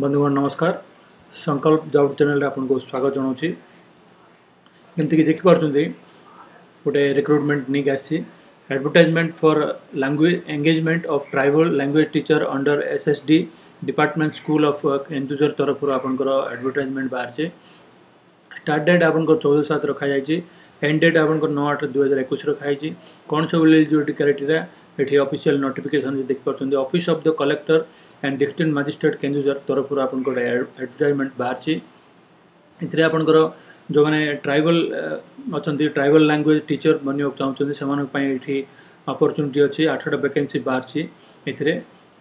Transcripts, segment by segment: बंधुगण नमस्कार संकल्प जॉब चैनल आपको स्वागत जनाऊँगी। जमीक देखिपे गोटे रिक्रुटमेंट नहीं आसी advertisement for language engagement of tribal language teacher under SSD department school of Keonjhar तरफ आपंकर एडवर्टाइजमेंट बाहर। स्टार्ट डेट आप 14/7 रखाई, एंड डेट आप 9/8/2021 रखाई। कौन सब एलिजिबिलिटी क्राइटेरिया ये ऑफिशियल नोटिफिकेशन देख पार्टी office of the collector and district magistrate Keonjhar तरफ आपन एडवर्टाइजमेंट बाहर। ये आपंकर जो मैंने ट्राइबल लैंग्वेज टीचर बनवा चाहते से अपॉर्चुनिटी अच्छी 8टा वैकेंसी बाहर। ये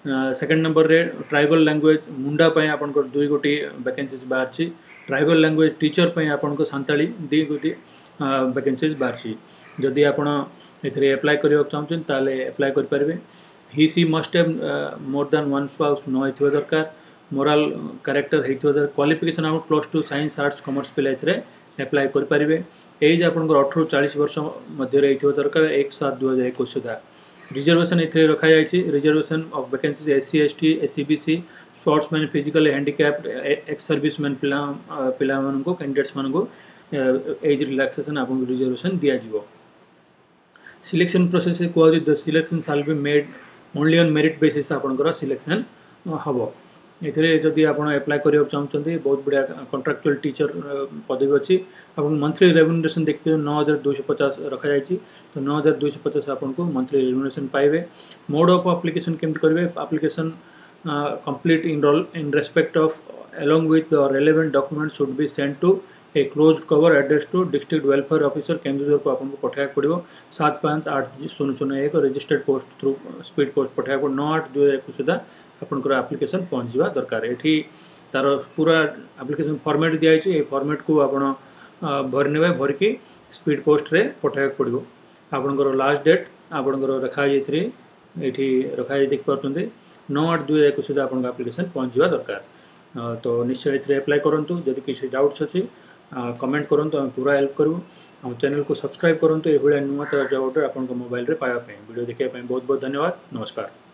सेकेंड नंबर रे ट्राइबल लैंग्वेज मुंडा आपण 2 गोटी वैकेंसीज बाहर। ट्राइबल लैंग्वेज टीचर आपण सांताली 2 गोटी वैकेंसीज बाहर। जदि आप एप्लाई करवाक चाहते ताले एप्लाई कर पारे। He she must have more than 1 spouse न होता दरकार, मोराल क्यारेक्टर होता दरकार, क्वालिफिकेशन आप +2 साइंस आर्ट्स कमर्स पे एप्लाई करें। एज आप 18 से 40 वर्ष मध्य दरकार 1/7/2021 सुधा। रिजर्वेशन ये रखाई, reservation of vacancies SC ST SC BC sportsman physically handicapped ex serviceman पिला मानको कैंडिडेट्स मानको एज रिलैक्सेशन आपको रिजर्वेशन दिया जीवो। सिलेक्शन प्रोसेस कहते the selection shall be made only on merit basis आपंकर सिलेक्शन हम। ये जदि आप एप्लाई करवाक चाहते बहुत बढ़िया कंट्राक्चुअल टीचर पदवी अच्छी। आप मंथली रेम्युनरेशन देखते 9,250 रखाई, तो 9,250 आपको मंथली रेम्युनरेशन पाइबे। मोड ऑफ एप्लिकेशन केमती करेंगे, application complete in respect of along with the relevant document should be send to a close cover address to district welfare officer Keonjhar को आपको पठाइक पड़ो 758001 registered post through speed post पठाइक 9/8/2021 सुधा आपंकर आप्लिकेसन पहुँचवा दरकार। ये तार पूरा आप्लिकेसन फर्मेट दिखाई, ये फर्मेट को आप भरने भरिकी स्पीड पोस्ट रे पठाइक पड़ो। आपंकर लास्ट डेट आपंकर रखाई रखाई देखिपे 9/8/2021 सुधा आपको आप्लिकेसन पहुँचवा दरकार। तो निश्चय ये एप्लाई करूँ। जदि किसी डाउट्स अच्छी कमेंट करूँ तो पूरा हेल्प करूँ। हम चैनल को सब्सक्राइब करूँ। तो यह नुआ तरह जॉब अपडेट आपंकर मोबाइल रे पाया। वीडियो देखिए बहुत बहुत धन्यवाद। नमस्कार।